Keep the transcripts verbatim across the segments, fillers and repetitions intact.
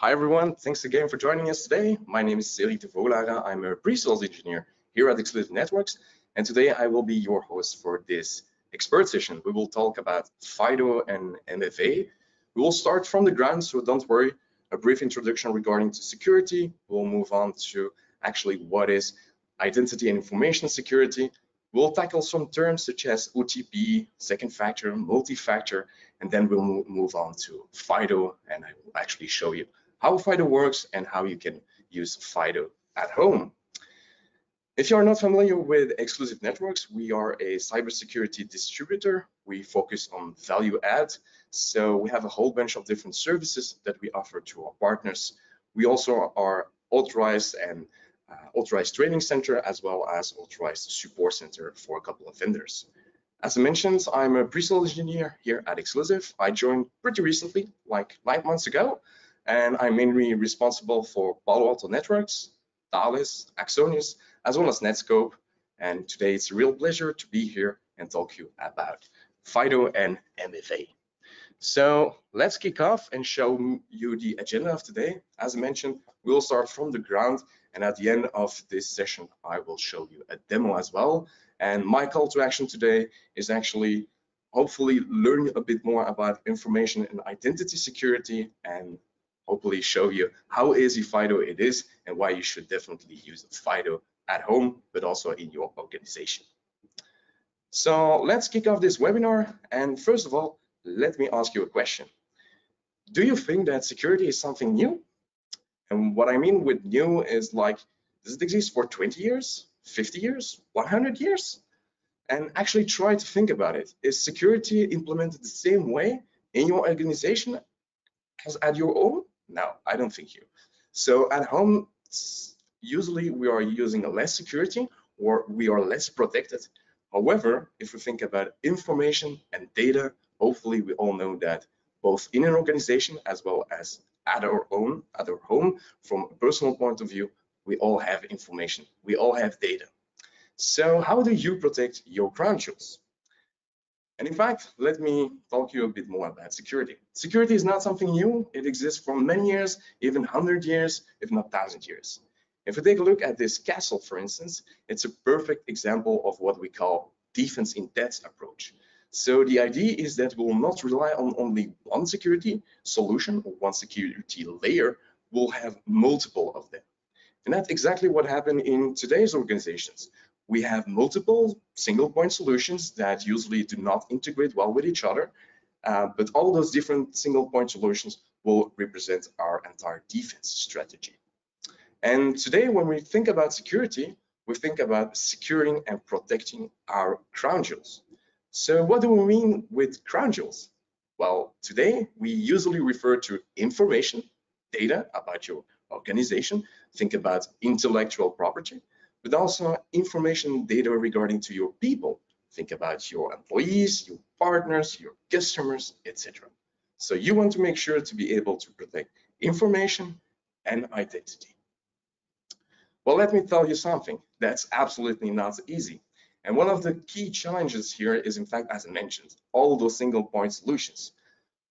Hi everyone, thanks again for joining us today. My name is Celie de Volaga. I'm a pre-sales engineer here at Exclusive Networks, and today I will be your host for this expert session. We will talk about FIDO and M F A. We will start from the ground, so don't worry. A brief introduction regarding to security. We'll move on to actually what is identity and information security. We'll tackle some terms such as O T P, second factor, multi-factor, and then we'll move on to FIDO, and I will actually show you how FIDO works and how you can use FIDO at home. If you are not familiar with Exclusive Networks, we are a cybersecurity distributor. We focus on value add, so we have a whole bunch of different services that we offer to our partners. We also are authorized and uh, authorized training center, as well as authorized support center for a couple of vendors. As I mentioned, I'm a pre-sales engineer here at Exclusive. I joined pretty recently, like nine months ago, and I'm mainly responsible for Palo Alto Networks, Dallas, Axonius, as well as Netscope. And today it's a real pleasure to be here and talk to you about FIDO and M F A. So let's kick off and show you the agenda of today. As I mentioned, we'll start from the ground, and at the end of this session, I will show you a demo as well. And my call to action today is actually hopefully learn a bit more about information and identity security, and hopefully show you how easy FIDO it is and why you should definitely use FIDO at home, but also in your organization. So let's kick off this webinar. And first of all, let me ask you a question. Do you think that security is something new? And what I mean with new is, like, does it exist for twenty years, fifty years, one hundred years? And actually try to think about it. Is security implemented the same way in your organization as at your own? No, I don't think you. So at home, usually we are using less security or we are less protected. However, if we think about information and data, hopefully we all know that both in an organization as well as at our own, at our home, from a personal point of view, we all have information. We all have data. So how do you protect your crown jewels? And in fact, let me talk to you a bit more about security. Security is not something new. It exists for many years, even one hundred years, if not one thousand years. If we take a look at this castle, for instance, it's a perfect example of what we call defense in depth approach. So the idea is that we'll not rely on only one security solution or one security layer. We'll have multiple of them. And that's exactly what happened in today's organizations. We have multiple single point solutions that usually do not integrate well with each other, uh, but all those different single point solutions will represent our entire defense strategy. And today, when we think about security, we think about securing and protecting our crown jewels. So what do we mean with crown jewels? Well, today we usually refer to information, data about your organization, think about intellectual property, but also information data regarding to your people. Think about your employees, your partners, your customers, et cetera. So you want to make sure to be able to protect information and identity. Well, let me tell you something. That's absolutely not easy. And one of the key challenges here is, in fact, as I mentioned, all those single point solutions,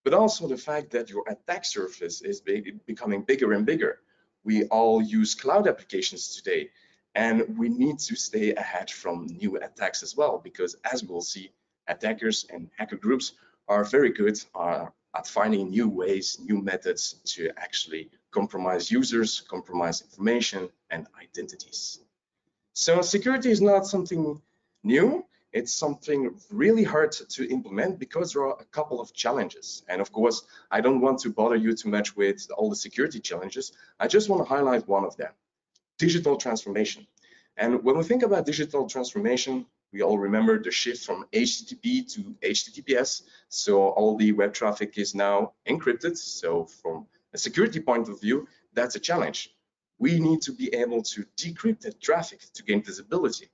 but also the fact that your attack surface is becoming bigger and bigger. We all use cloud applications today, and we need to stay ahead from new attacks as well, because as we'll see, attackers and hacker groups are very good uh, at finding new ways, new methods to actually compromise users, compromise information and identities. So security is not something new. It's something really hard to implement because there are a couple of challenges. And of course, I don't want to bother you too much with all the security challenges. I just want to highlight one of them. Digital transformation. And when we think about digital transformation, we all remember the shift from H T T P to H T T P S. So all the web traffic is now encrypted. So from a security point of view, that's a challenge. We need to be able to decrypt that traffic to gain visibility.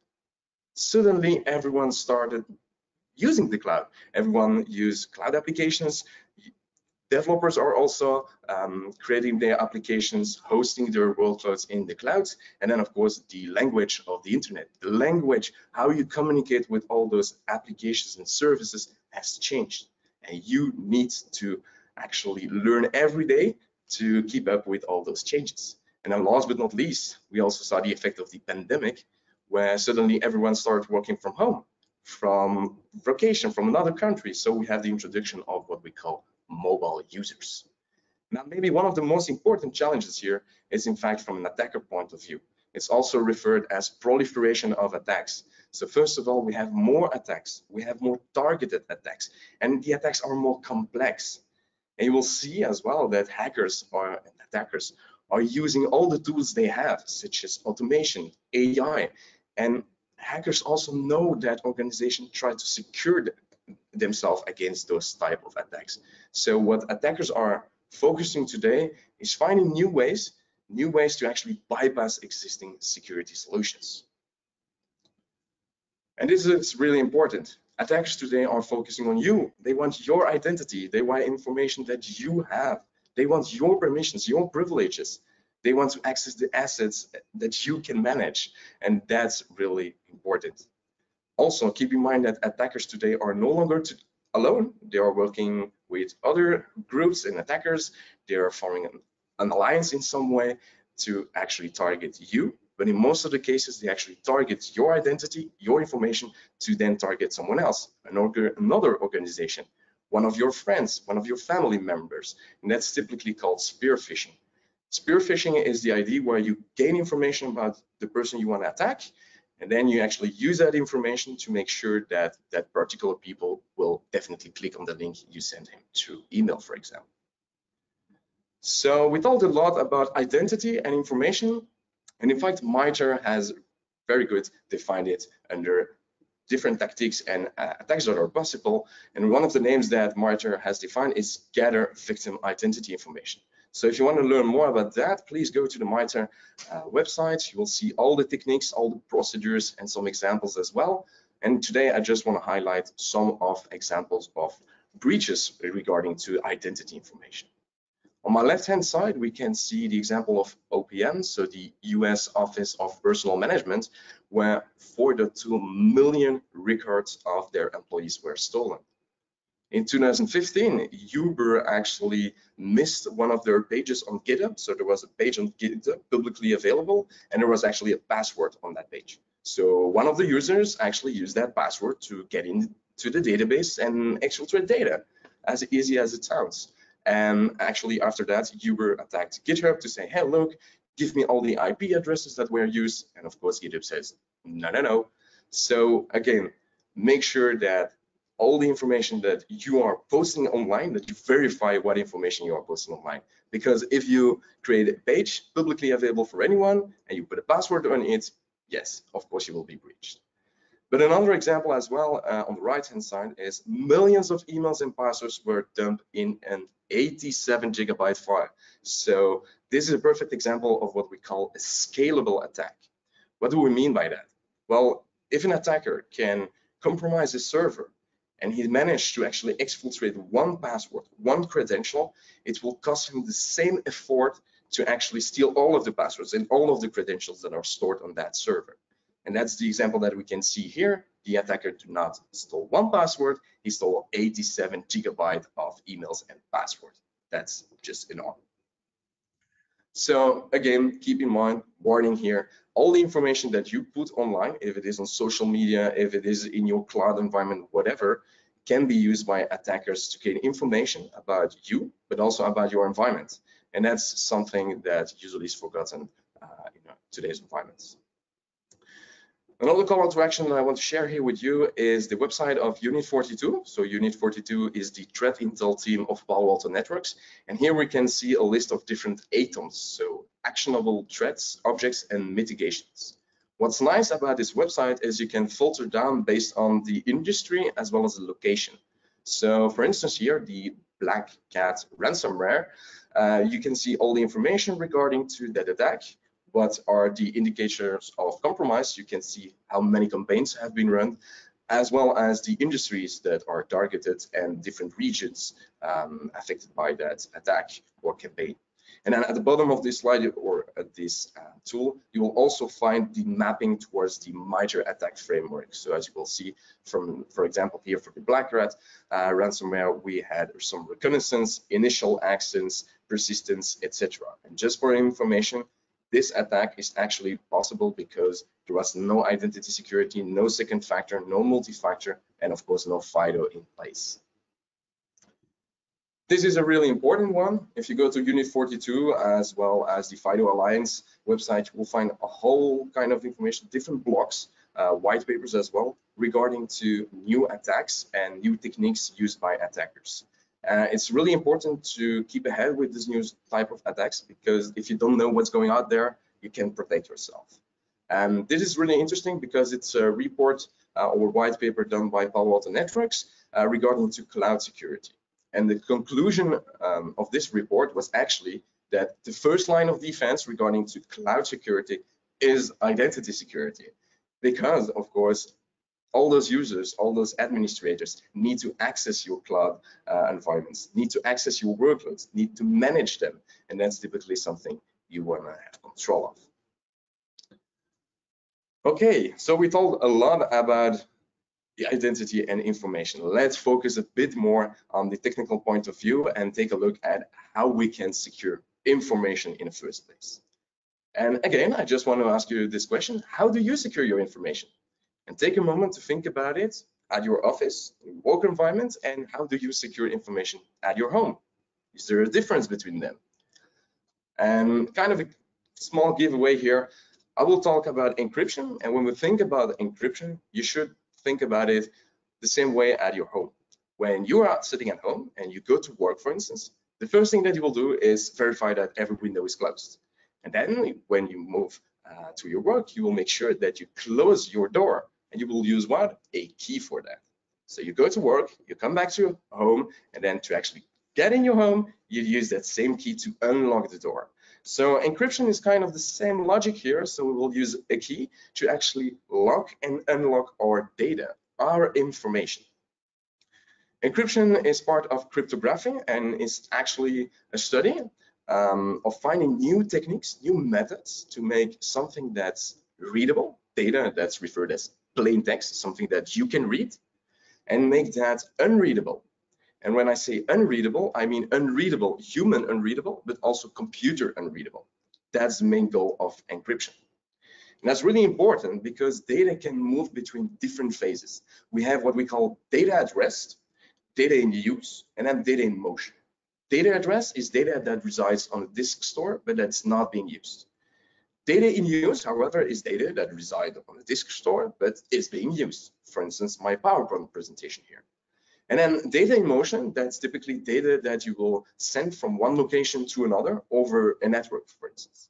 Suddenly, everyone started using the cloud. Everyone used cloud applications. Developers are also um, creating their applications, hosting their workloads in the clouds. And then, of course, the language of the internet, the language, how you communicate with all those applications and services has changed. And you need to actually learn every day to keep up with all those changes. And then last but not least, we also saw the effect of the pandemic, where suddenly everyone started working from home, from vacation, from another country. So we have the introduction of what we call mobile users. Now, maybe one of the most important challenges here is, in fact, from an attacker point of view. It's also referred as proliferation of attacks. So first of all, we have more attacks, we have more targeted attacks, and the attacks are more complex. And you will see as well that hackers or attackers are using all the tools they have, such as automation, A I, and hackers also know that organizations try to secure themselves against those type of attacks. So what attackers are focusing today is finding new ways, new ways to actually bypass existing security solutions. And this is really important. Attackers today are focusing on you. They want your identity. They want information that you have. They want your permissions, your privileges. They want to access the assets that you can manage. And that's really important. Also, keep in mind that attackers today are no longer to alone. They are working with other groups and attackers. They are forming an, an alliance in some way to actually target you. But in most of the cases, they actually target your identity, your information, to then target someone else, another organization, one of your friends, one of your family members. And that's typically called spear phishing. Spear phishing is the idea where you gain information about the person you want to attack, and then you actually use that information to make sure that that particular people will definitely click on the link you send him through email, for example. So we talked a lot about identity and information, and in fact, MITRE has very good defined it under different tactics and uh, attacks that are possible. And one of the names that MITRE has defined is gather victim identity information. So if you want to learn more about that, please go to the MITRE uh, website. You will see all the techniques, all the procedures, and some examples as well. And today, I just want to highlight some of examples of breaches regarding to identity information. On my left-hand side, we can see the example of O P M, so the U S Office of Personnel Management, where four point two million records of their employees were stolen. In two thousand fifteen, Uber actually missed one of their pages on GitHub, so there was a page on GitHub publicly available, and there was actually a password on that page. So one of the users actually used that password to get into the database and exfiltrate data, as easy as it sounds. And actually after that, Uber attacked GitHub to say, hey, look, give me all the I P addresses that were used. And of course, GitHub says, no, no, no. So again, make sure that all the information that you are posting online, that you verify what information you are posting online. Because if you create a page publicly available for anyone and you put a password on it, yes, of course, you will be breached. But another example as well, uh, on the right-hand side, is millions of emails and passwords were dumped in an eighty-seven gigabyte file. So this is a perfect example of what we call a scalable attack. What do we mean by that? Well, if an attacker can compromise a server and he managed to actually exfiltrate one password, one credential, it will cost him the same effort to actually steal all of the passwords and all of the credentials that are stored on that server. And that's the example that we can see here. The attacker did not steal one password, he stole eighty-seven gigabytes of emails and passwords. That's just enormous. So again, keep in mind, warning here, all the information that you put online, if it is on social media, if it is in your cloud environment, whatever, can be used by attackers to gain information about you, but also about your environment. And that's something that usually is forgotten uh, in today's environments. Another call to action that I want to share here with you is the website of Unit forty-two. So Unit forty-two is the threat intel team of Palo Alto Networks. And here we can see a list of different A T O Ms, so actionable threats, objects, and mitigations. What's nice about this website is you can filter down based on the industry as well as the location. So for instance, here, the BlackCat ransomware, uh, you can see all the information regarding to that attack. What are the indicators of compromise? You can see how many campaigns have been run, as well as the industries that are targeted and different regions um, affected by that attack or campaign. And then at the bottom of this slide or at this uh, tool, you will also find the mapping towards the MITRE attack framework. So as you will see from, for example, here for the BlackRat uh, ransomware, we had some reconnaissance, initial actions, persistence, et cetera. And just for information, this attack is actually possible because there was no identity security, no second factor, no multi-factor, and of course, no FIDO in place. This is a really important one. If you go to Unit forty-two, as well as the FIDO Alliance website, you will find a whole kind of information, different blogs, uh, white papers as well, regarding to new attacks and new techniques used by attackers. Uh, it's really important to keep ahead with this new type of attacks, because if you don't know what's going out there, you can protect yourself. Um, this is really interesting because it's a report uh, or white paper done by Palo Alto Networks uh, regarding to cloud security. And the conclusion um, of this report was actually that the first line of defense regarding to cloud security is identity security, because of course, all those users, all those administrators need to access your cloud uh, environments, need to access your workloads, need to manage them. And that's typically something you want to have control of. Okay, so we talked a lot about the identity and information. Let's focus a bit more on the technical point of view and take a look at how we can secure information in the first place. And again, I just want to ask you this question. How do you secure your information? And take a moment to think about it at your office, work environment, and how do you secure information at your home? Is there a difference between them? And kind of a small giveaway here, I will talk about encryption. And when we think about encryption, you should think about it the same way at your home. When you are sitting at home and you go to work, for instance, the first thing that you will do is verify that every window is closed. And then when you move uh, to your work, you will make sure that you close your door. And you will use what? A key for that. So you go to work, you come back to your home, and then to actually get in your home, you use that same key to unlock the door. So encryption is kind of the same logic here. So we will use a key to actually lock and unlock our data, our information. Encryption is part of cryptography and is actually a study um, of finding new techniques, new methods to make something that's readable, data that's referred as plain text, something that you can read, and make that unreadable. And when I say unreadable, I mean unreadable, human unreadable, but also computer unreadable. That's the main goal of encryption. And that's really important because data can move between different phases. We have what we call data at rest, data in use, and then data in motion. Data at rest is data that resides on a disk store, but that's not being used. Data in use, however, is data that resides on a disk store, but is being used. For instance, my PowerPoint presentation here. And then data in motion, that's typically data that you will send from one location to another over a network, for instance.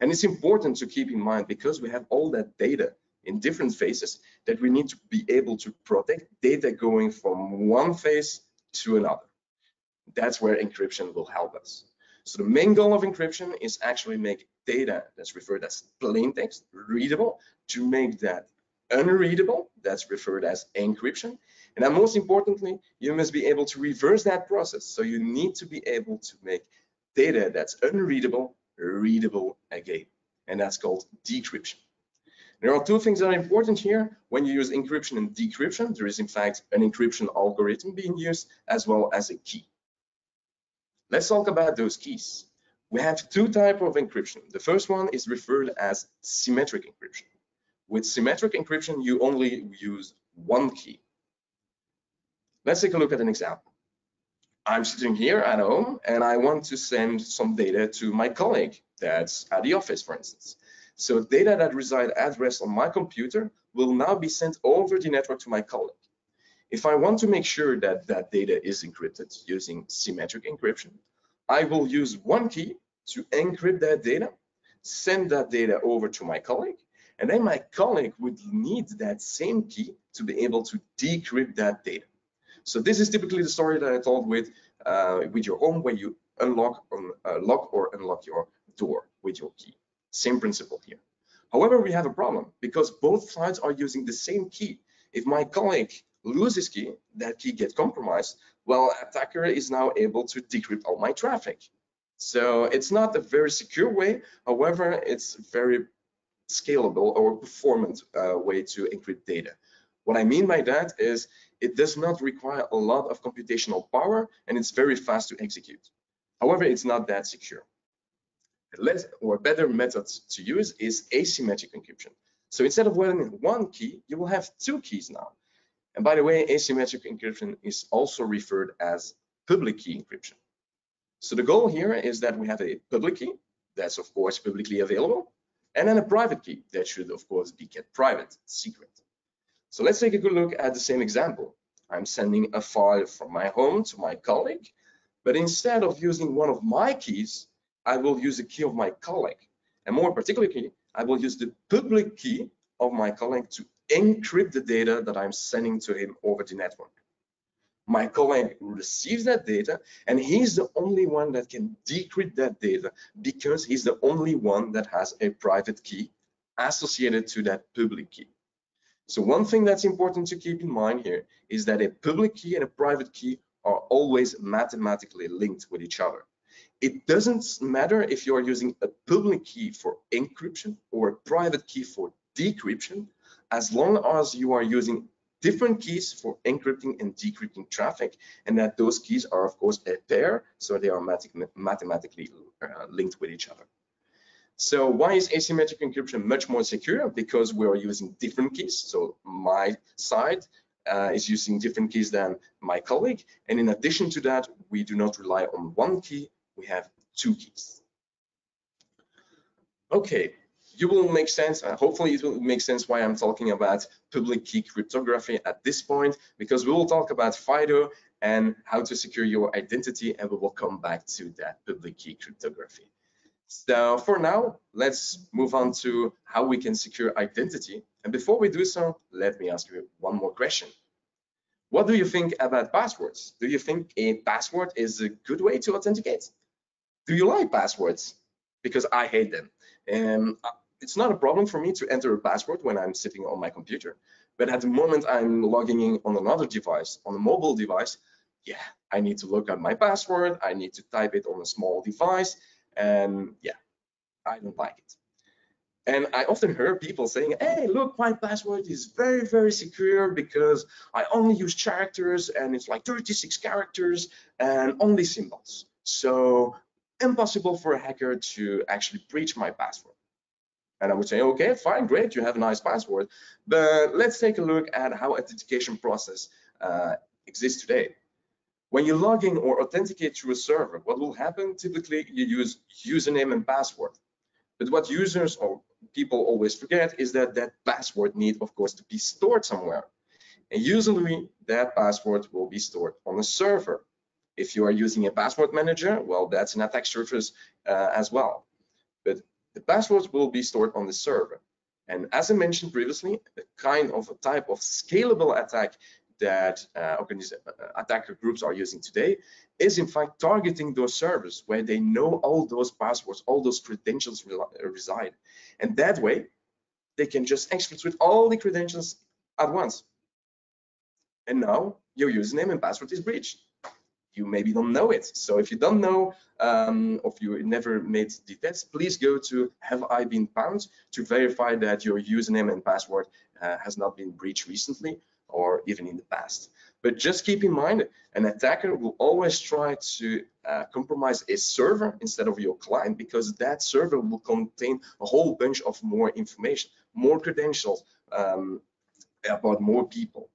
And it's important to keep in mind, because we have all that data in different phases, that we need to be able to protect data going from one phase to another. That's where encryption will help us. So the main goal of encryption is actually make data that's referred as plain text readable, to make that unreadable, that's referred as encryption. And then most importantly, you must be able to reverse that process. So you need to be able to make data that's unreadable, readable again. And that's called decryption. There are two things that are important here. When you use encryption and decryption, there is in fact an encryption algorithm being used as well as a key. Let's talk about those keys. We have two types of encryption. The first one is referred as symmetric encryption. With symmetric encryption, you only use one key. Let's take a look at an example. I'm sitting here at home and I want to send some data to my colleague that's at the office, for instance. So data that reside at rest on my computer will now be sent over the network to my colleague. If I want to make sure that that data is encrypted using symmetric encryption, I will use one key to encrypt that data, send that data over to my colleague, and then my colleague would need that same key to be able to decrypt that data. So this is typically the story that I told with uh, with your home, where you unlock, um, uh, lock or unlock your door with your key. Same principle here. However, we have a problem because both sides are using the same key. If my colleague loses key, that key gets compromised, well, attacker is now able to decrypt all my traffic. So it's not a very secure way. However, it's a very scalable or performant uh, way to encrypt data. What I mean by that is it does not require a lot of computational power and it's very fast to execute. However, it's not that secure. The less or better methods to use is asymmetric encryption. So instead of running one key, you will have two keys now. And by the way, asymmetric encryption is also referred as public key encryption. So the goal here is that we have a public key that's of course publicly available, and then a private key that should of course be kept private, secret. So let's take a good look at the same example. I'm sending a file from my home to my colleague, but instead of using one of my keys, I will use the key of my colleague. And more particularly, I will use the public key of my colleague to encrypt the data that I'm sending to him over the network. My colleague receives that data, and he's the only one that can decrypt that data because he's the only one that has a private key associated to that public key. So one thing that's important to keep in mind here is that a public key and a private key are always mathematically linked with each other. It doesn't matter if you are using a public key for encryption or a private key for decryption, as long as you are using different keys for encrypting and decrypting traffic, and that those keys are of course a pair, so they are mathematically linked with each other. So why is asymmetric encryption much more secure? Because we are using different keys. So my side uh, is using different keys than my colleague, and in addition to that, we do not rely on one key, we have two keys. Okay, you will make sense, uh, hopefully it will make sense why I'm talking about public key cryptography at this point, because we will talk about FIDO and how to secure your identity, and we will come back to that public key cryptography. So for now, let's move on to how we can secure identity. And before we do so, let me ask you one more question. What do you think about passwords? Do you think a password is a good way to authenticate? Do you like passwords? Because I hate them. Um, it's not a problem for me to enter a password when I'm sitting on my computer. But at the moment I'm logging in on another device, on a mobile device, yeah, I need to look at my password, I need to type it on a small device, and yeah, I don't like it. And I often hear people saying, hey, look, my password is very, very secure because I only use characters and it's like thirty-six characters and only symbols. So impossible for a hacker to actually breach my password. And I would say, okay, fine, great, you have a nice password, but let's take a look at how authentication process uh, exists today. When you log in or authenticate through a server, what will happen? Typically, you use username and password. But what users or people always forget is that that password needs, of course, to be stored somewhere. And usually, that password will be stored on a server. If you are using a password manager, well, that's an attack surface uh, as well. But the passwords will be stored on the server. And as I mentioned previously, the kind of a type of scalable attack that uh, attacker groups are using today is in fact targeting those servers where they know all those passwords, all those credentials reside. And that way, they can just exfiltrate all the credentials at once. And now your username and password is breached. You maybe don't know it. So if you don't know, um, or if you never made the test, please go to Have I Been Found to verify that your username and password uh, has not been breached recently, or even in the past. But just keep in mind, an attacker will always try to uh, compromise a server instead of your client, because that server will contain a whole bunch of more information, more credentials um, about more people.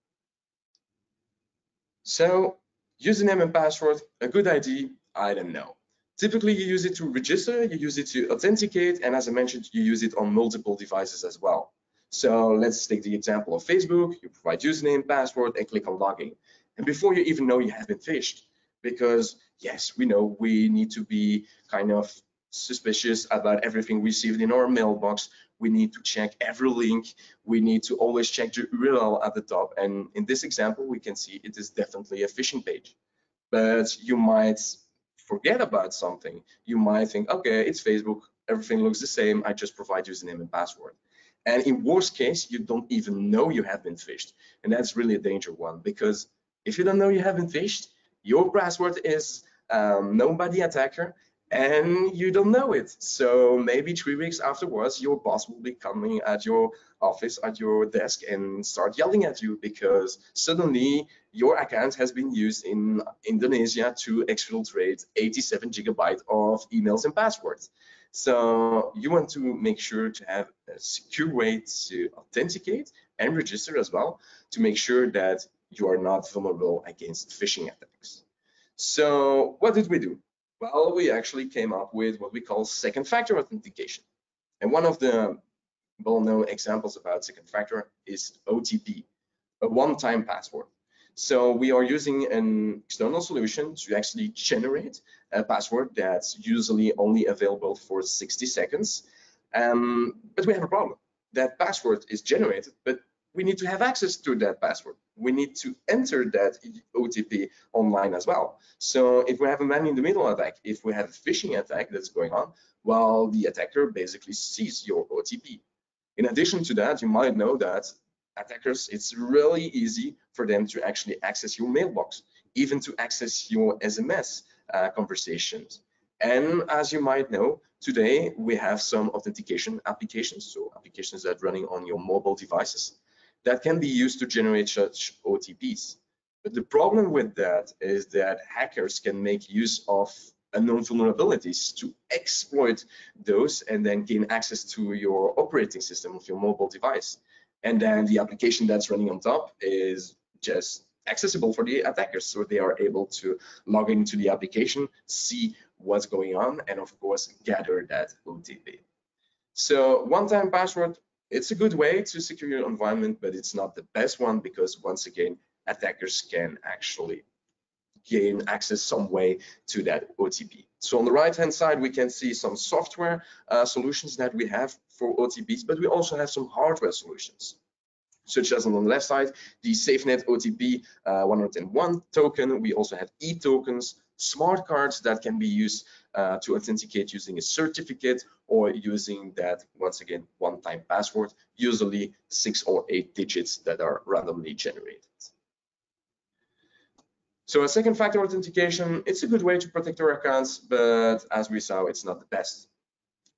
So username and password, a good idea, I don't know. Typically, you use it to register, you use it to authenticate, and as I mentioned, you use it on multiple devices as well. So let's take the example of Facebook. You provide username, password, and click on login. And before you even know, you have been phished, because yes, we know we need to be kind of suspicious about everything received in our mailbox. We need to check every link. We need to always check the U R L at the top. And in this example, we can see it is definitely a phishing page. But you might forget about something. You might think, okay, it's Facebook. Everything looks the same. I just provide username and password. And in worst case, you don't even know you have been phished. And that's really a danger one, because if you don't know you have been phished, your password is um, known by the attacker, and you don't know it. So maybe three weeks afterwards, your boss will be coming at your office, at your desk, and start yelling at you because suddenly your account has been used in Indonesia to exfiltrate eighty-seven gigabytes of emails and passwords. So you want to make sure to have a secure way to authenticate and register as well to make sure that you are not vulnerable against phishing attacks. So what did we do? Well, we actually came up with what we call second factor authentication. And one of the well-known examples about second factor is O T P, a one-time password. So we are using an external solution to actually generate a password that's usually only available for sixty seconds. Um, but we have a problem. That password is generated, but we need to have access to that password. We need to enter that O T P online as well. So if we have a man-in-the-middle attack, if we have a phishing attack that's going on, well, the attacker basically sees your O T P. In addition to that, you might know that attackers, it's really easy for them to actually access your mailbox, even to access your S M S uh, conversations. And as you might know, today we have some authentication applications, so applications that are running on your mobile devices, that can be used to generate such O T Ps. But the problem with that is that hackers can make use of unknown vulnerabilities to exploit those and then gain access to your operating system of your mobile device. And then the application that's running on top is just accessible for the attackers. So they are able to log into the application, see what's going on, and of course, gather that O T P. So one-time password, it's a good way to secure your environment, but it's not the best one because, once again, attackers can actually gain access some way to that O T P. So on the right-hand side, we can see some software uh, solutions that we have for O T Ps, but we also have some hardware solutions, such as on the left side, the SafeNet O T P uh, one oh one token. We also have e-tokens, smart cards that can be used uh, to authenticate using a certificate or using that, once again, one-time password, usually six or eight digits that are randomly generated. So a second factor authentication, it's a good way to protect our accounts, but as we saw, it's not the best.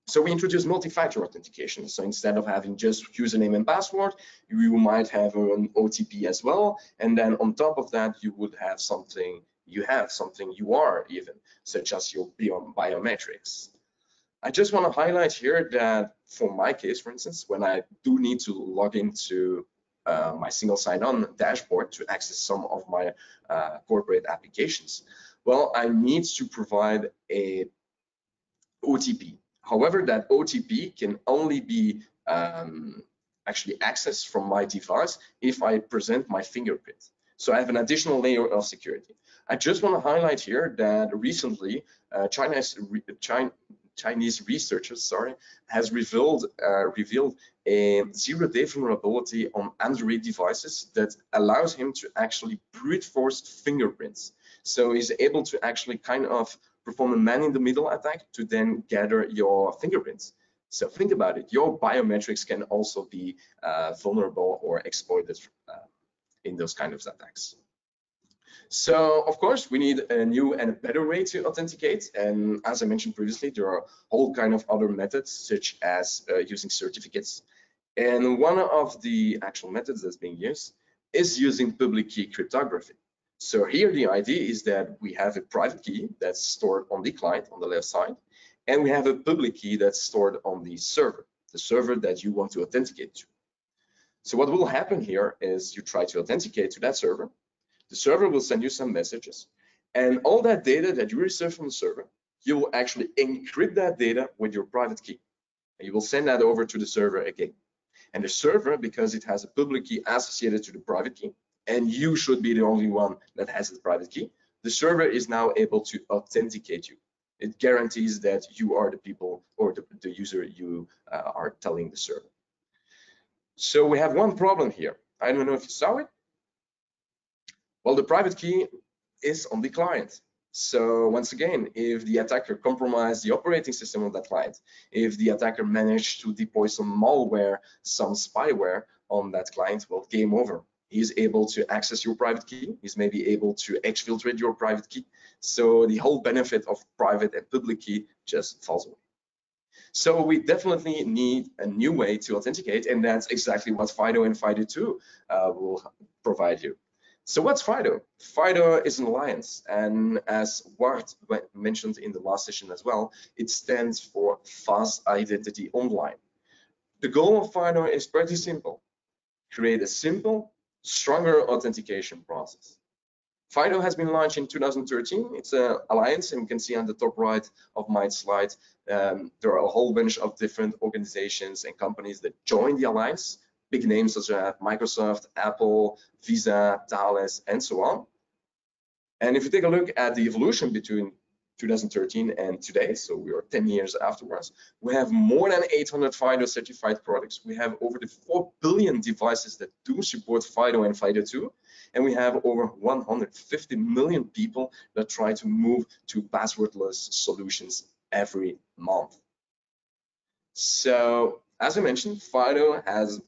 So we introduced multi-factor authentication. So instead of having just username and password, you might have an O T P as well. And then on top of that, you would have something you have, something you are even, such as your biometrics. I just want to highlight here that for my case, for instance, when I do need to log into Uh, my single sign-on dashboard to access some of my uh, corporate applications, well, I need to provide a O T P. However, that O T P can only be um, actually accessed from my device if I present my fingerprint. So I have an additional layer of security. I just want to highlight here that recently uh, China's re China Chinese researchers, sorry, has revealed uh, revealed a zero-day vulnerability on Android devices that allows him to actually brute force fingerprints. So he's able to actually kind of perform a man-in-the-middle attack to then gather your fingerprints. So think about it. Your biometrics can also be uh, vulnerable or exploited uh, in those kind of attacks. So, of course, we need a new and a better way to authenticate. And as I mentioned previously, there are all kind of other methods, such as uh, using certificates. And one of the actual methods that's being used is using public key cryptography. So here the idea is that we have a private key that's stored on the client on the left side, and we have a public key that's stored on the server, the server that you want to authenticate to. So what will happen here is you try to authenticate to that server. The server will send you some messages, and all that data that you receive from the server, you will actually encrypt that data with your private key, and you will send that over to the server again. And the server, because it has a public key associated to the private key, and you should be the only one that has the private key, the server is now able to authenticate you. It guarantees that you are the people or the, the user you uh, are telling the server. So we have one problem here. I don't know if you saw it. Well, the private key is on the client. So once again, if the attacker compromised the operating system of that client, if the attacker managed to deploy some malware, some spyware on that client, well, game over. He's able to access your private key. He's maybe able to exfiltrate your private key. So the whole benefit of private and public key just falls away. So we definitely need a new way to authenticate, and that's exactly what FIDO and FIDO two uh, will provide you. So what's FIDO? FIDO is an alliance, and as Wart mentioned in the last session as well, it stands for Fast Identity Online. The goal of FIDO is pretty simple: create a simple, stronger authentication process. FIDO has been launched in two thousand thirteen. It's an alliance, and you can see on the top right of my slide, um, there are a whole bunch of different organizations and companies that joined the alliance. Big names such as Microsoft, Apple, Visa, Thales, and so on. And if you take a look at the evolution between two thousand thirteen and today, so we are ten years afterwards, we have more than eight hundred FIDO certified products. We have over the four billion devices that do support FIDO and FIDO two, and we have over one hundred fifty million people that try to move to passwordless solutions every month. So, as I mentioned, FIDO has a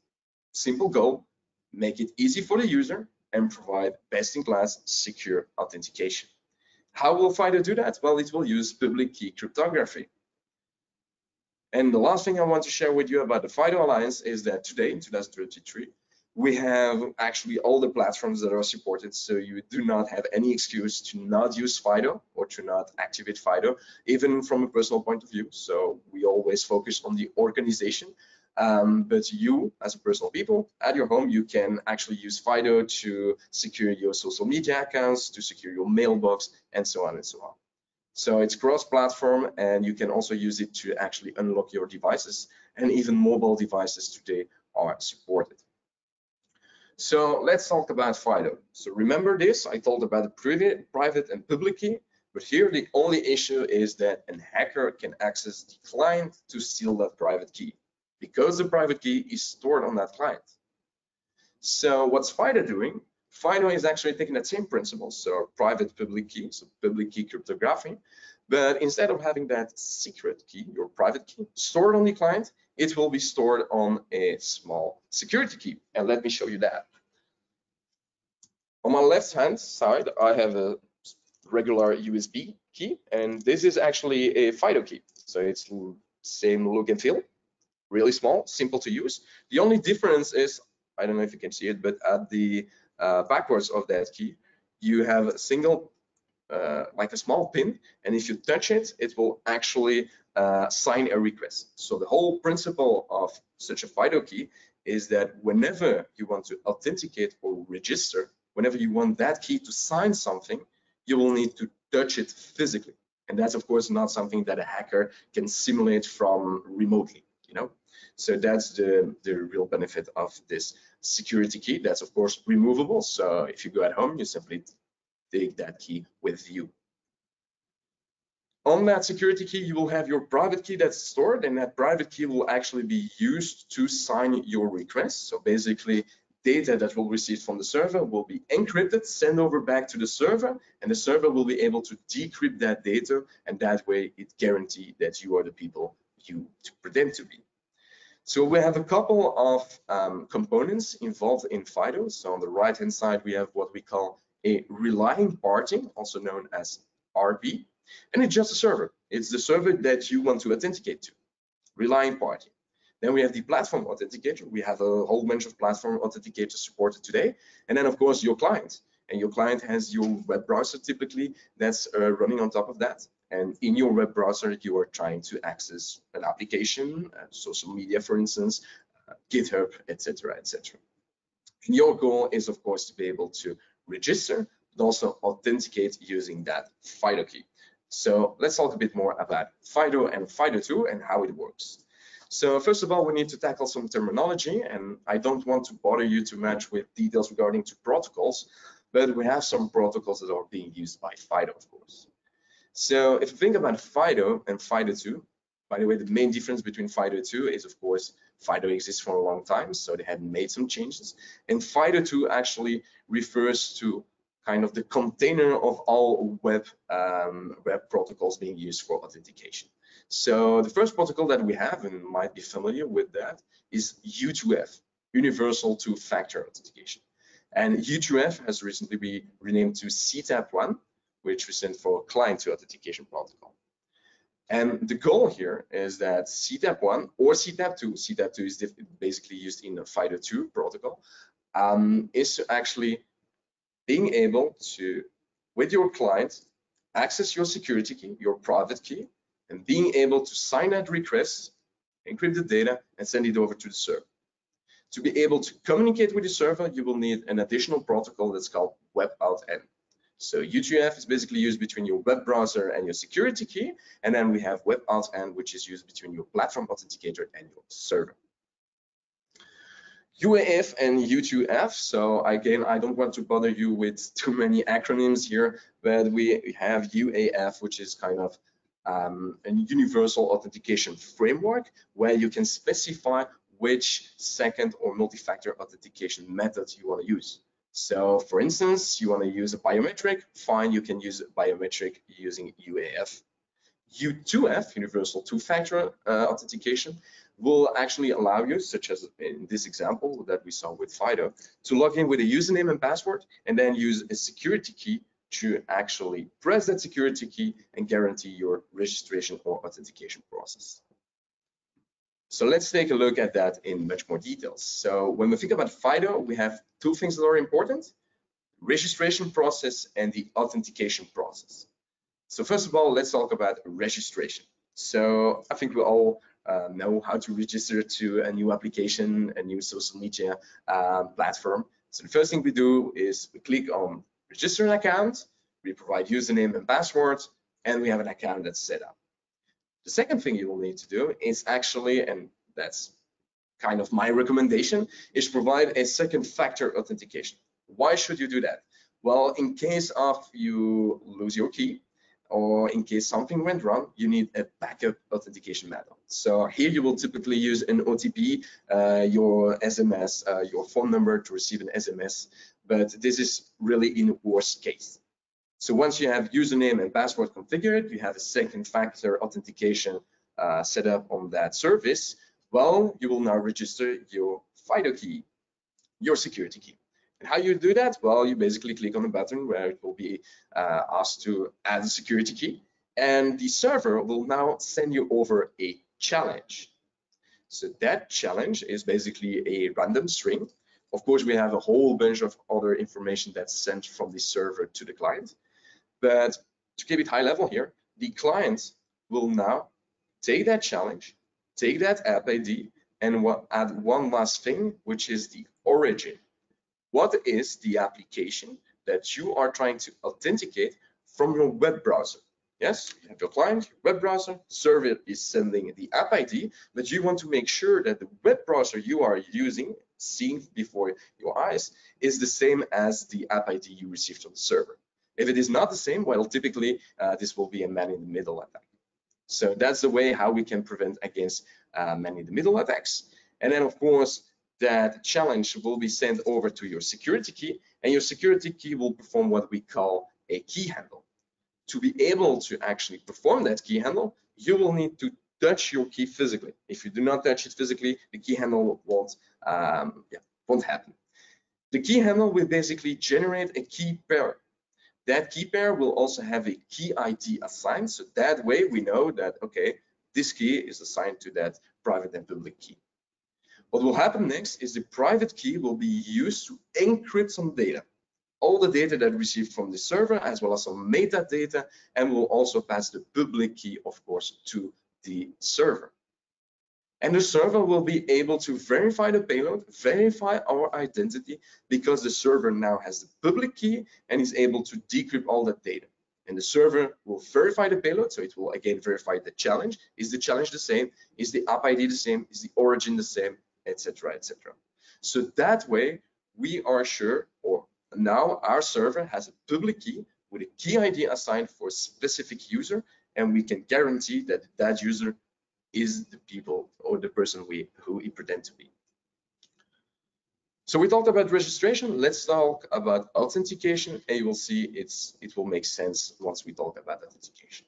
simple goal: make it easy for the user and provide best-in-class secure authentication. How will FIDO do that? Well, it will use public key cryptography. And the last thing I want to share with you about the FIDO Alliance is that today, in two thousand twenty-three, we have actually all the platforms that are supported, so you do not have any excuse to not use FIDO or to not activate FIDO, even from a personal point of view. So we always focus on the organization. Um, but you, as a personal people, at your home, you can actually use FIDO to secure your social media accounts, to secure your mailbox, and so on and so on. So it's cross-platform, and you can also use it to actually unlock your devices, and even mobile devices today are supported. So let's talk about FIDO. So remember this, I told about the private, private and public key, but here the only issue is that a hacker can access the client to steal that private key, because the private key is stored on that client. So what's FIDO doing? FIDO is actually taking that same principle, so private public key, so public key cryptography, but instead of having that secret key, your private key, stored on the client, it will be stored on a small security key. And let me show you that. On my left-hand side, I have a regular U S B key, and this is actually a FIDO key. So it's the same look and feel. Really small, simple to use. The only difference is, I don't know if you can see it, but at the uh, backwards of that key, you have a single, uh, like a small pin, and if you touch it, it will actually uh, sign a request. So the whole principle of such a FIDO key is that whenever you want to authenticate or register, whenever you want that key to sign something, you will need to touch it physically. And that's, of course, not something that a hacker can simulate from remotely. You know? So that's the, the real benefit of this security key. That's, of course, removable. So if you go at home, you simply take that key with you. On that security key, you will have your private key that's stored, and that private key will actually be used to sign your request. So basically, data that we'll receive from the server will be encrypted, sent over back to the server, and the server will be able to decrypt that data, and that way it guarantees that you are the people you to pretend to be. So we have a couple of um, components involved in FIDO. So on the right hand side, we have what we call a relying party, also known as R P, and it's just a server. It's the server that you want to authenticate to, relying party. Then we have the platform authenticator. We have a whole bunch of platform authenticators supported today. And then, of course, your client. And your client has your web browser typically that's uh, running on top of that. And in your web browser, you are trying to access an application, uh, social media, for instance, uh, GitHub, et cetera, et cetera. And your goal is, of course, to be able to register, but also authenticate using that FIDO key. So let's talk a bit more about FIDO and FIDO two and how it works. So first of all, we need to tackle some terminology, and I don't want to bother you too much with details regarding to protocols, but we have some protocols that are being used by FIDO, of course. So if you think about FIDO and FIDO two, by the way, the main difference between FIDO two is, of course, FIDO exists for a long time, so they had made some changes. And FIDO two actually refers to kind of the container of all web, um, web protocols being used for authentication. So the first protocol that we have, and might be familiar with that, is U two F, Universal Two-Factor Authentication. And U two F has recently been renamed to C TAP one, which we sent for client-to-authentication protocol. And the goal here is that C TAP one or C TAP two, C TAP two is basically used in the FIDO two protocol, um, is to actually being able to, with your client, access your security key, your private key, and being able to sign that request, encrypt the data, and send it over to the server. To be able to communicate with the server, you will need an additional protocol that's called WebAuthN. So U two F is basically used between your web browser and your security key, and then we have WebAuthN, which is used between your platform authenticator and your server. U A F and U two F, so again, I don't want to bother you with too many acronyms here, but we have U A F, which is kind of um, a universal authentication framework where you can specify which second or multi-factor authentication methods you want to use. So for instance, you want to use a biometric, fine, you can use a biometric using U A F. U two F, universal two-factor uh, authentication, will actually allow you, such as in this example that we saw with FIDO, to log in with a username and password and then use a security key to actually press that security key and guarantee your registration or authentication process. So let's take a look at that in much more detail. So when we think about FIDO, we have two things that are important: registration process and the authentication process. So first of all, let's talk about registration. So I think we all Uh, know how to register to a new application, a new social media uh, platform. So the first thing we do is we click on register an account, we provide username and password, and we have an account that's set up. The second thing you will need to do is actually, and that's kind of my recommendation, is provide a second factor authentication. Why should you do that? Well, in case of you lose your key, or in case something went wrong, you need a backup authentication method. So here you will typically use an O T P, uh, your S M S, uh, your phone number to receive an S M S, but this is really in a worst case. So once you have username and password configured, you have a second factor authentication uh, set up on that service, well, you will now register your FIDO key, your security key. How you do that? Well, you basically click on a button where it will be uh, asked to add a security key, and the server will now send you over a challenge. So that challenge is basically a random string. Of course, we have a whole bunch of other information that's sent from the server to the client. But to keep it high level here, the client will now take that challenge, take that app I D, and we'll add one last thing, which is the origin. What is the application that you are trying to authenticate from your web browser? Yes, you have your client, your web browser, server is sending the app I D, but you want to make sure that the web browser you are using, seeing before your eyes, is the same as the app I D you received from the server. If it is not the same, well, typically uh, this will be a man-in-the-middle attack. So that's the way how we can prevent against uh, man-in-the-middle attacks. And then, of course, that challenge will be sent over to your security key, and your security key will perform what we call a key handle. To be able to actually perform that key handle, you will need to touch your key physically. If you do not touch it physically, the key handle won't, um, yeah, won't happen. The key handle will basically generate a key pair. That key pair will also have a key I D assigned, so that way we know that, okay, this key is assigned to that private and public key. What will happen next is the private key will be used to encrypt some data, all the data that received from the server, as well as some metadata, and will also pass the public key, of course, to the server. And the server will be able to verify the payload, verify our identity, because the server now has the public key and is able to decrypt all that data. And the server will verify the payload, so it will again verify the challenge. Is the challenge the same? Is the app I D the same? Is the origin the same? Etc., et cetera. So that way we are sure, or now our server has a public key with a key I D assigned for a specific user, and we can guarantee that that user is the people or the person we who we pretend to be. So we talked about registration. Let's talk about authentication, and you will see it's it will make sense once we talk about authentication.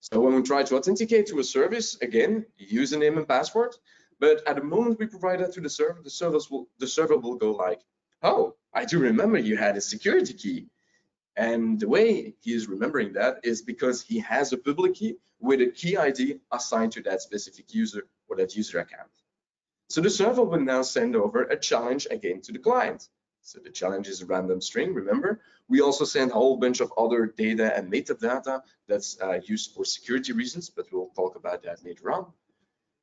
So when we try to authenticate to a service, again, username and password. But at the moment we provide that to the server, the, servers will, the server will go like, oh, I do remember you had a security key. And the way he is remembering that is because he has a public key with a key I D assigned to that specific user or that user account. So the server will now send over a challenge again to the client. So the challenge is a random string, remember? We also send a whole bunch of other data and metadata that's uh, used for security reasons, but we'll talk about that later on.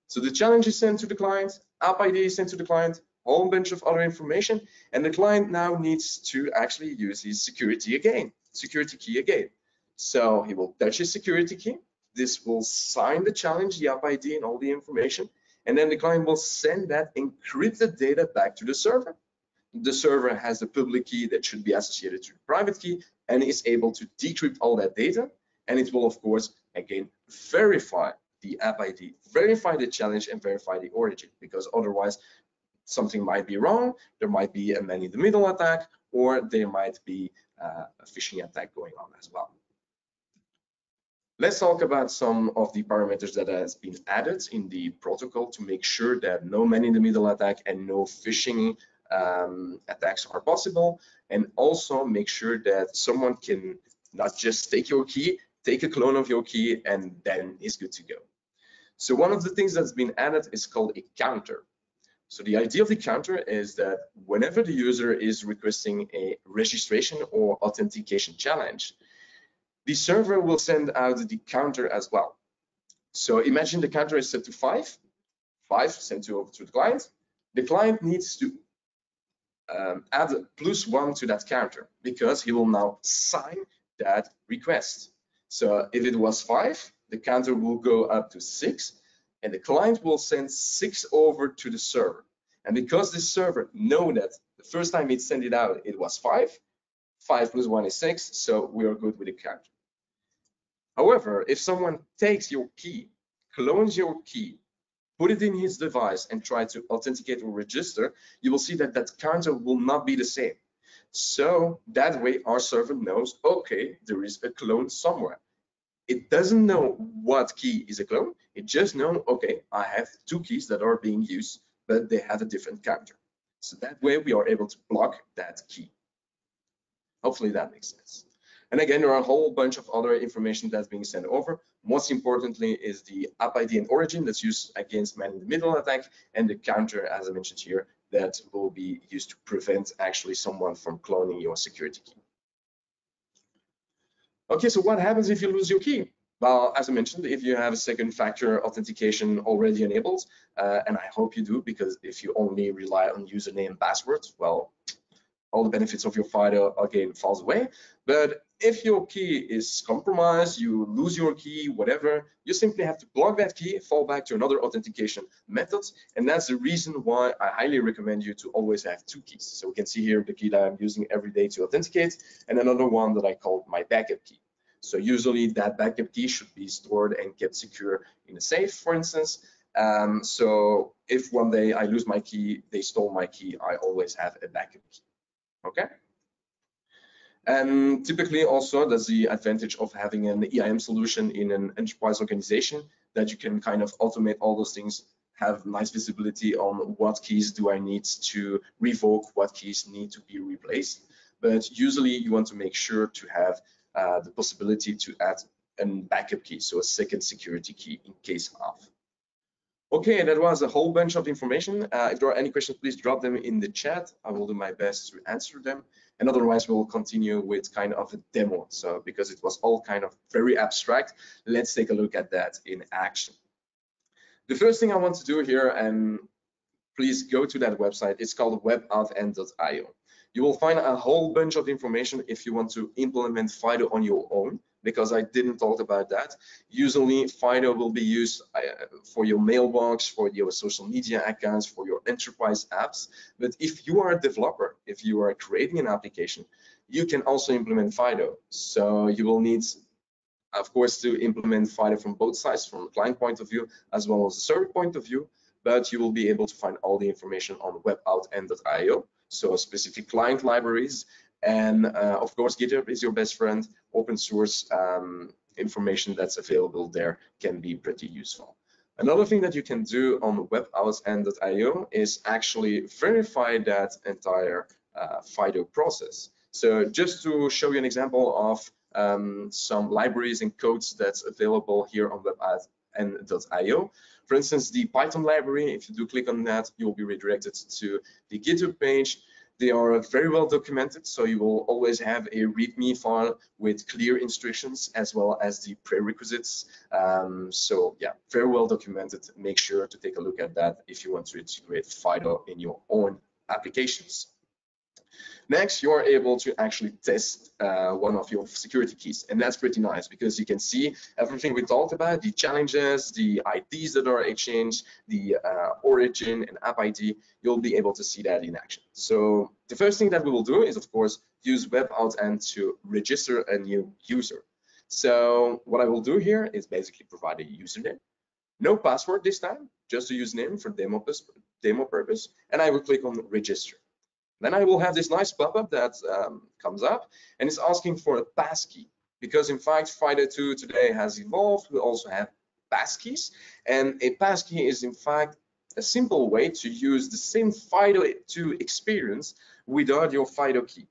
So the challenge is sent to the client, app I D is sent to the client, whole bunch of other information, and the client now needs to actually use his security again, security key again. So he will touch his security key, this will sign the challenge, the app I D and all the information, and then the client will send that encrypted data back to the server. The server has a public key that should be associated to the private key and is able to decrypt all that data, and it will of course again verify the app I D, verify the challenge and verify the origin, because otherwise something might be wrong, there might be a man-in-the-middle attack, or there might be uh, a phishing attack going on as well. Let's talk about some of the parameters that has been added in the protocol to make sure that no man-in-the-middle attack and no phishing um, attacks are possible, and also make sure that someone can not just take your key, take a clone of your key, and then it's good to go. So one of the things that's been added is called a counter. So the idea of the counter is that whenever the user is requesting a registration or authentication challenge, the server will send out the counter as well. So imagine the counter is set to five, five sent to over to the client. The client needs to um, add plus one to that counter because he will now sign that request. So if it was five, the counter will go up to six, and the client will send six over to the server. And because the server knows that the first time it sent it out, it was five, five plus one is six, so we are good with the counter. However, if someone takes your key, clones your key, put it in his device and try to authenticate or register, you will see that that counter will not be the same. So that way our server knows, okay, there is a clone somewhere. It doesn't know what key is a clone, it just knows, okay, I have two keys that are being used, but they have a different counter. So that way we are able to block that key. Hopefully that makes sense. And again, there are a whole bunch of other information that's being sent over. Most importantly is the app I D and origin that's used against man-in-the-middle attack, and the counter, as I mentioned here, that will be used to prevent actually someone from cloning your security key. Okay, so what happens if you lose your key? Well, as I mentioned, if you have a second factor authentication already enabled, uh, and I hope you do, because if you only rely on username and passwords, well, all the benefits of your FIDO again falls away. But if your key is compromised, you lose your key, whatever, you simply have to block that key, fall back to another authentication method, and that's the reason why I highly recommend you to always have two keys. So we can see here the key that I'm using every day to authenticate, and another one that I call my backup key. So usually that backup key should be stored and kept secure in a safe, for instance. Um, so if one day I lose my key, they stole my key, I always have a backup key. Okay? And typically also that's the advantage of having an E I M solution in an enterprise organization, that you can kind of automate all those things, have nice visibility on what keys do I need to revoke, what keys need to be replaced. But usually you want to make sure to have uh, the possibility to add a backup key, so a second security key in case of. Okay, that was a whole bunch of information. Uh, if there are any questions, please drop them in the chat. I will do my best to answer them. And otherwise, we'll continue with kind of a demo. So because it was all kind of very abstract, let's take a look at that in action. The first thing I want to do here, and please go to that website, it's called web authn dot i o. You will find a whole bunch of information if you want to implement FIDO on your own, because I didn't talk about that. Usually FIDO will be used uh, for your mailbox, for your social media accounts, for your enterprise apps. But if you are a developer, if you are creating an application, you can also implement FIDO. So you will need, of course, to implement FIDO from both sides, from the client point of view, as well as the server point of view, but you will be able to find all the information on web authn dot i o. So specific client libraries, and uh, of course GitHub is your best friend. Open source um, information that's available there can be pretty useful. Another thing that you can do on web authn dot i o is actually verify that entire uh, FIDO process. So just to show you an example of um, some libraries and codes that's available here on web authn dot i o. For instance, the Python library, if you do click on that, you'll be redirected to the GitHub page. They are very well documented, so you will always have a README file with clear instructions as well as the prerequisites. Um, so yeah, very well documented. Make sure to take a look at that if you want to integrate FIDO in your own applications. Next, you are able to actually test uh, one of your security keys, and that's pretty nice because you can see everything we talked about, the challenges, the I Ds that are exchanged, the uh, origin and app I D. You'll be able to see that in action. So the first thing that we will do is, of course, use webauthn to register a new user. So what I will do here is basically provide a username, no password this time, just a username for demo, demo purpose, and I will click on register. Then I will have this nice pop-up that um, comes up, and it's asking for a passkey, because in fact FIDO two today has evolved. We also have passkeys, and a passkey is in fact a simple way to use the same FIDO two experience without your FIDO key.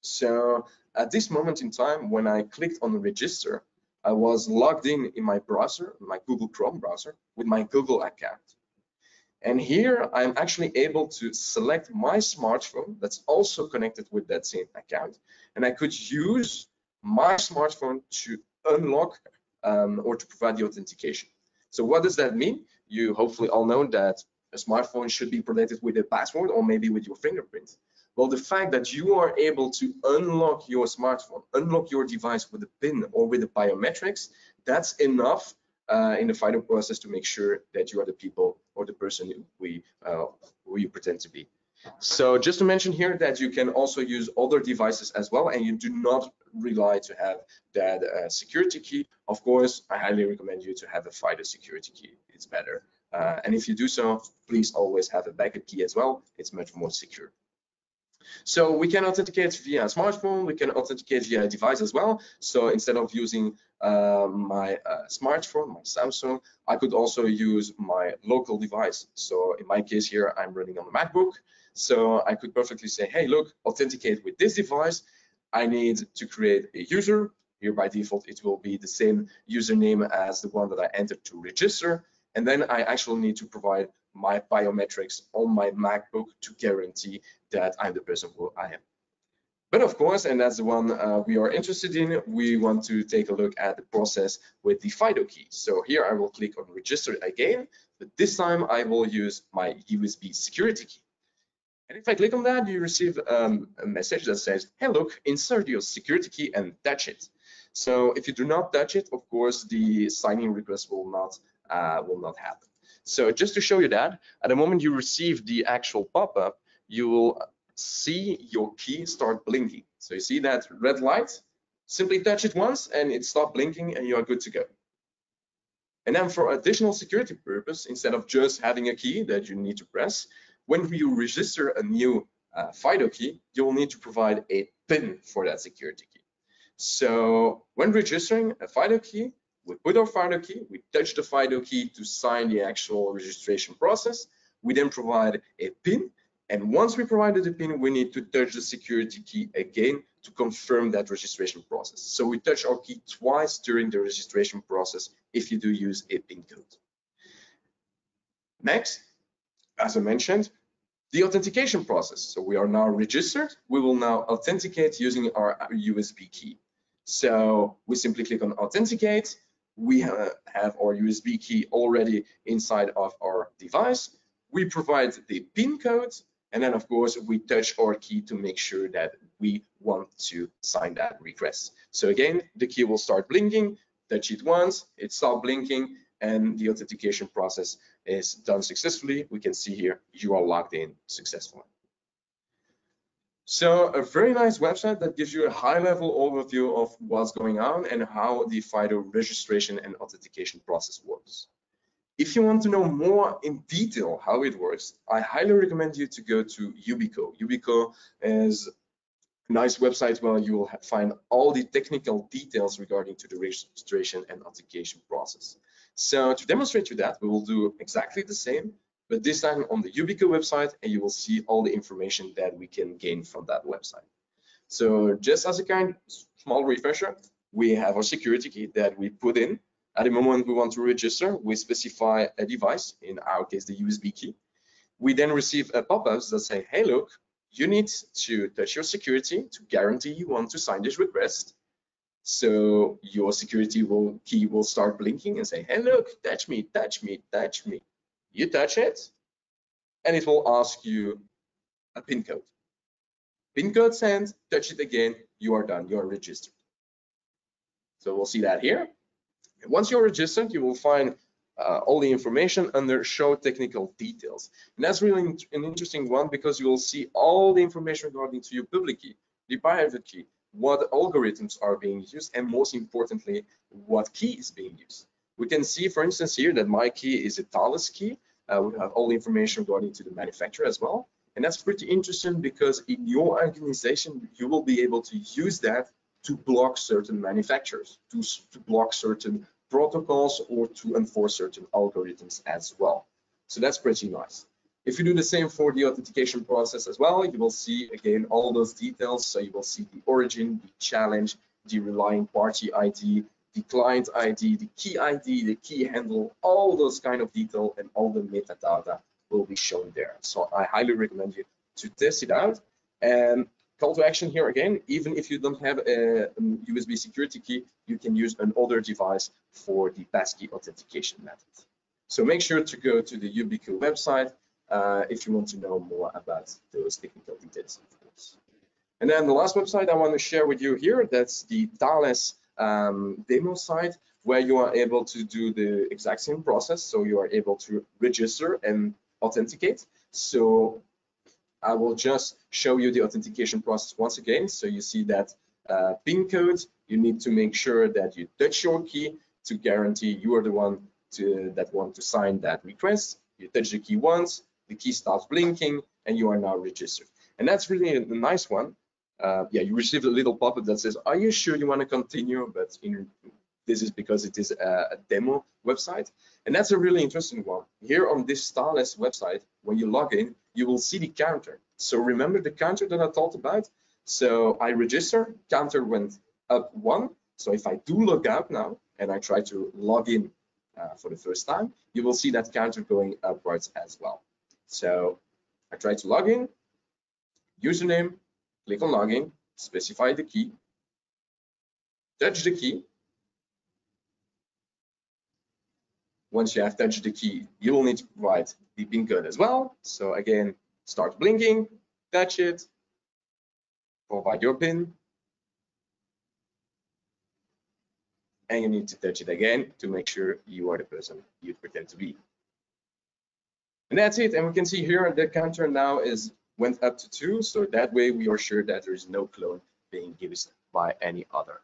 So at this moment in time, when I clicked on register, I was logged in in my browser, my Google Chrome browser, with my Google account. And here I'm actually able to select my smartphone that's also connected with that same account, and I could use my smartphone to unlock um, or to provide the authentication. So what does that mean? You hopefully all know that a smartphone should be protected with a password or maybe with your fingerprint. Well, the fact that you are able to unlock your smartphone, unlock your device with a PIN or with the biometrics, that's enough Uh, in the FIDO process to make sure that you are the people or the person we uh, who you pretend to be. So just to mention here that you can also use other devices as well, and you do not rely to have that uh, security key. Of course, I highly recommend you to have a FIDO security key. It's better. Uh, and if you do so, please always have a backup key as well. It's much more secure. So we can authenticate via smartphone, we can authenticate via device as well. So instead of using uh, my uh, smartphone, my Samsung, I could also use my local device. So in my case here, I'm running on the MacBook. So I could perfectly say, hey, look, authenticate with this device. I need to create a user. Here by default, it will be the same username as the one that I entered to register. And then I actually need to provide my biometrics on my MacBook to guarantee that I'm the person who I am. But of course, and that's the one uh, we are interested in, we want to take a look at the process with the FIDO key. So here I will click on register again, but this time I will use my U S B security key. And if I click on that, you receive um, a message that says, hey, look, insert your security key and touch it. So if you do not touch it, of course, the signing request will not, uh, will not happen. So just to show you that, at the moment you receive the actual pop-up, you will see your key start blinking. So you see that red light, simply touch it once and it stops blinking and you are good to go. And then for additional security purpose, instead of just having a key that you need to press, when you register a new uh, FIDO key, you will need to provide a PIN for that security key. So when registering a FIDO key, we put our FIDO key, we touch the FIDO key to sign the actual registration process. We then provide a PIN. And once we provided the PIN, we need to touch the security key again to confirm that registration process. So we touch our key twice during the registration process if you do use a PIN code. Next, as I mentioned, the authentication process. So we are now registered. We will now authenticate using our U S B key. So we simply click on authenticate. We have our U S B key already inside of our device. We provide the PIN code, and then of course we touch our key to make sure that we want to sign that request. So again, the key will start blinking, touch it once, it stops blinking, and the authentication process is done successfully. We can see here, you are logged in successfully. So a very nice website that gives you a high-level overview of what's going on and how the FIDO registration and authentication process works. If you want to know more in detail how it works, I highly recommend you to go to Yubico. Yubico is a nice website where you will find all the technical details regarding to the registration and authentication process. So to demonstrate you that, we will do exactly the same. but this time on the Yubico website, and you will see all the information that we can gain from that website. So just as a kind small refresher, we have our security key that we put in. At the moment we want to register, we specify a device, in our case the U S B key. We then receive a pop-up that say, hey, look, you need to touch your security to guarantee you want to sign this request. So your security will, key will start blinking and say, hey, look, touch me, touch me, touch me. You touch it, and it will ask you a PIN code. PIN code sent, touch it again, you are done, you are registered. So we'll see that here. And once you're registered, you will find uh, all the information under Show Technical Details. And that's really an interesting one, because you will see all the information regarding to your public key, the private key, what algorithms are being used, and most importantly, what key is being used. We can see, for instance, here that my key is a Thales key. Uh, we have all the information regarding to the manufacturer as well. And that's pretty interesting, because in your organization, you will be able to use that to block certain manufacturers, to, to block certain protocols, or to enforce certain algorithms as well. So that's pretty nice. If you do the same for the authentication process as well, you will see again all those details. So you will see the origin, the challenge, the relying party I D, the client I D, the key I D, the key handle, all those kind of detail, and all the metadata will be shown there. So I highly recommend you to test it out. And call to action here again, even if you don't have a U S B security key, you can use another device for the passkey authentication method. So make sure to go to the Yubico website uh, if you want to know more about those technical details, of course. And then the last website I want to share with you here, that's the Thales um, demo site, where you are able to do the exact same process. So you are able to register and authenticate. So I will just show you the authentication process once again. So you see that uh, PIN code, you need to make sure that you touch your key to guarantee you are the one to, that want to sign that request. You touch the key once, the key starts blinking, and you are now registered. And that's really a nice one. Uh, yeah, you receive a little pop-up that says, are you sure you want to continue? But in, this is because it is a, a demo website. And that's a really interesting one. Here on this Thales website, when you log in, you will see the counter. So remember the counter that I talked about? So I register, counter went up one. So if I do log out now and I try to log in uh, for the first time, you will see that counter going upwards as well. So I try to log in, username, click on login, specify the key, touch the key. Once you have touched the key, you will need to provide the PIN code as well. So again, start blinking, touch it, provide your PIN, and you need to touch it again to make sure you are the person you pretend to be. And that's it. And we can see here the counter now is went up to two. So that way we are sure that there is no clone being given by any other.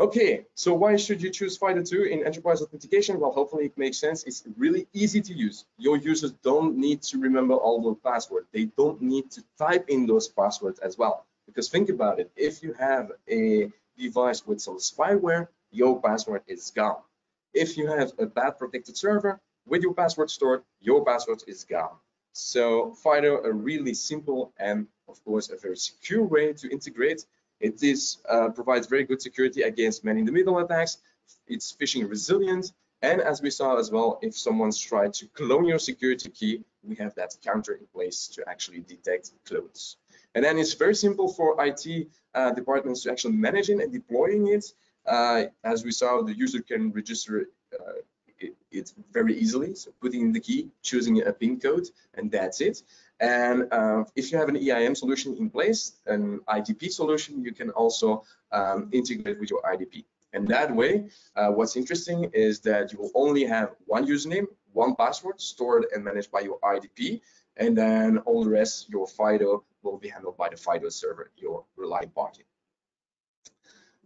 Okay, so why should you choose FIDO two in enterprise authentication? Well, hopefully it makes sense. It's really easy to use. Your users don't need to remember all the passwords. They don't need to type in those passwords as well. Because think about it, if you have a device with some spyware, your password is gone. If you have a bad protected server with your password stored, your password is gone. So FIDO, a really simple and of course a very secure way to integrate. It is, uh, provides very good security against man-in-the-middle attacks. It's phishing resilient. And as we saw as well, if someone's tried to clone your security key, we have that counter in place to actually detect clones. And then it's very simple for I T uh, departments to actually managing and deploying it. Uh, as we saw, the user can register uh, it, it very easily. So putting in the key, choosing a PIN code, and that's it. And uh, if you have an E I M solution in place, an I D P solution, you can also um, integrate with your I D P. And that way, uh, what's interesting is that you will only have one username, one password stored and managed by your I D P. And then all the rest, your FIDO will be handled by the FIDO server, your relying party.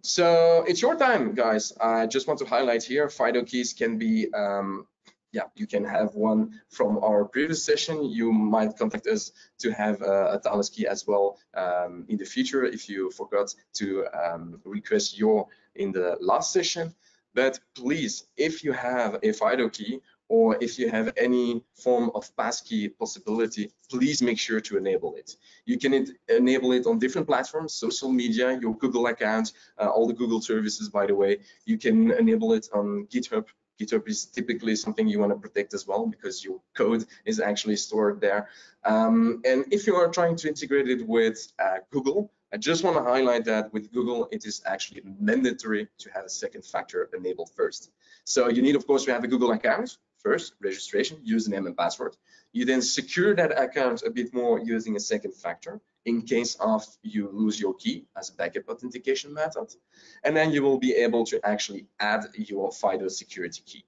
So it's your time, guys. I just want to highlight here, FIDO keys can be um, Yeah, you can have one from our previous session. You might contact us to have a, a Thales key as well um, in the future if you forgot to um, request your in the last session. But please, if you have a FIDO key or if you have any form of passkey possibility, please make sure to enable it. You can enable it on different platforms, social media, your Google account, uh, all the Google services, by the way. You can enable it on GitHub. GitHub is typically something you want to protect as well, because your code is actually stored there. Um, and if you are trying to integrate it with uh, Google, I just want to highlight that with Google, it is actually mandatory to have a second factor enabled first. So you need, of course, to have a Google account first, registration, username and password. You then secure that account a bit more using a second factor in case of you lose your key as a backup authentication method. And then you will be able to actually add your FIDO security key.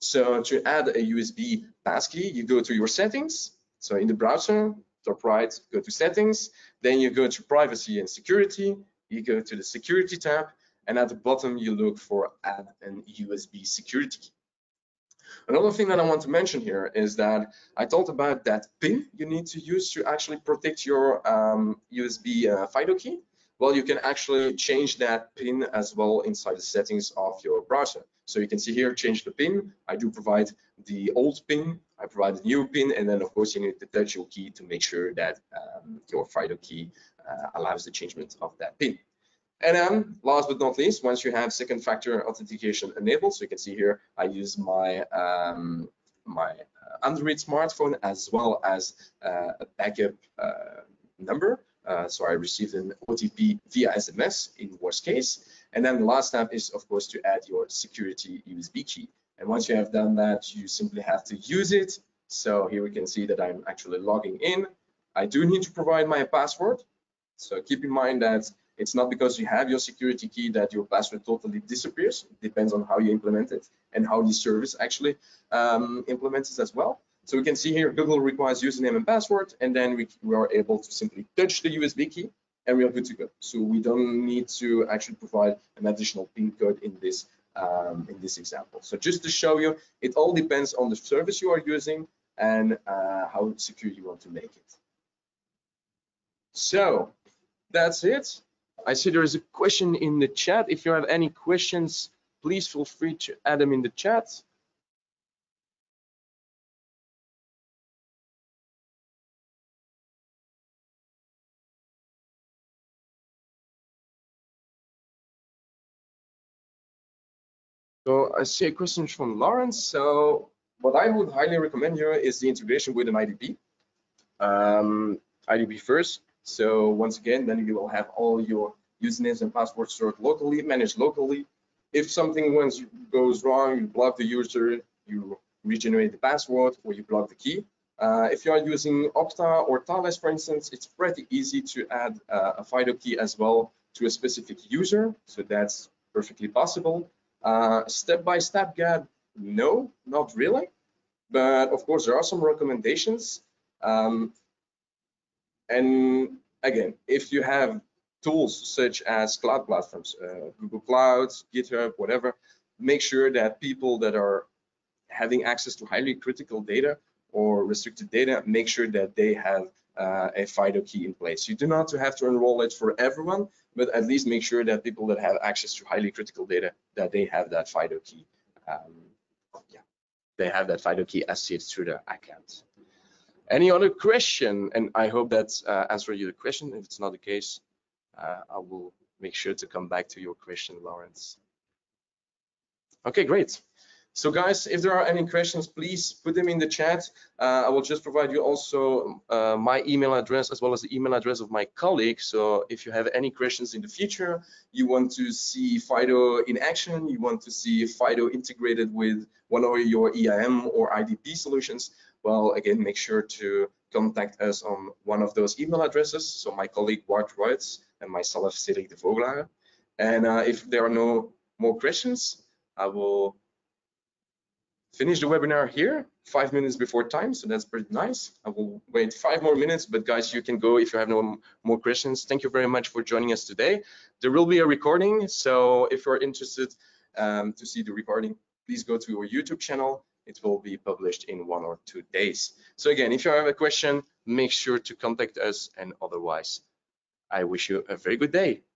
So to add a U S B passkey, you go to your settings. So in the browser, top right, go to settings, then you go to privacy and security, you go to the security tab, and at the bottom you look for add an U S B security key. Another thing that I want to mention here is that I talked about that PIN you need to use to actually protect your um, U S B uh, FIDO key. Well, you can actually change that PIN as well inside the settings of your browser. So you can see here, change the PIN. I do provide the old PIN, I provide a new PIN, and then of course you need to touch your key to make sure that um, your FIDO key uh, allows the changement of that PIN. And then last but not least, once you have second factor authentication enabled, so you can see here, I use my, um, my Android smartphone as well as uh, a backup uh, number. Uh, so I received an O T P via S M S in worst case. And then the last step is, of course, to add your security U S B key. And once you have done that, you simply have to use it. So here we can see that I'm actually logging in. I do need to provide my password. So keep in mind that it's not because you have your security key that your password totally disappears. It depends on how you implement it and how the service actually um, implements it as well. So we can see here, Google requires username and password, and then we, we are able to simply touch the U S B key and we are good to go. So we don't need to actually provide an additional PIN code in this, um, in this example. So just to show you, it all depends on the service you are using and uh, how secure you want to make it. So that's it. I see there is a question in the chat. If you have any questions, please feel free to add them in the chat. So I see a question from Lawrence. So what I would highly recommend here is the integration with an I D P. Um, I D P first. So once again, then you will have all your usernames and passwords stored locally, managed locally. If something once goes wrong, you block the user, you regenerate the password, or you block the key. Uh, if you are using Okta or Thales, for instance, it's pretty easy to add uh, a FIDO key as well to a specific user. So that's perfectly possible. Uh, step-by-step guide, no, not really. But of course, there are some recommendations. Um, And again, if you have tools such as cloud platforms, uh, Google Cloud, GitHub, whatever, make sure that people that are having access to highly critical data or restricted data, make sure that they have uh, a FIDO key in place. You do not have to enroll it for everyone, but at least make sure that people that have access to highly critical data, that they have that FIDO key. Um, yeah, they have that FIDO key associated through their account. Any other question? And I hope that uh, answered your question. If it's not the case, uh, I will make sure to come back to your question, Lawrence. Okay, great. So guys, if there are any questions, please put them in the chat. Uh, I will just provide you also uh, my email address as well as the email address of my colleague. So if you have any questions in the future, you want to see FIDO in action, you want to see FIDO integrated with one of your E I M or I D P solutions, well, again, make sure to contact us on one of those email addresses. So my colleague, Bart Reutz, and myself, Celie de Volaga. And uh, if there are no more questions, I will finish the webinar here, five minutes before time, so that's pretty nice. I will wait five more minutes, but guys, you can go if you have no more questions. Thank you very much for joining us today. There will be a recording, so if you're interested um, to see the recording, please go to our YouTube channel. It will be published in one or two days. So again, if you have a question, make sure to contact us, and otherwise, I wish you a very good day.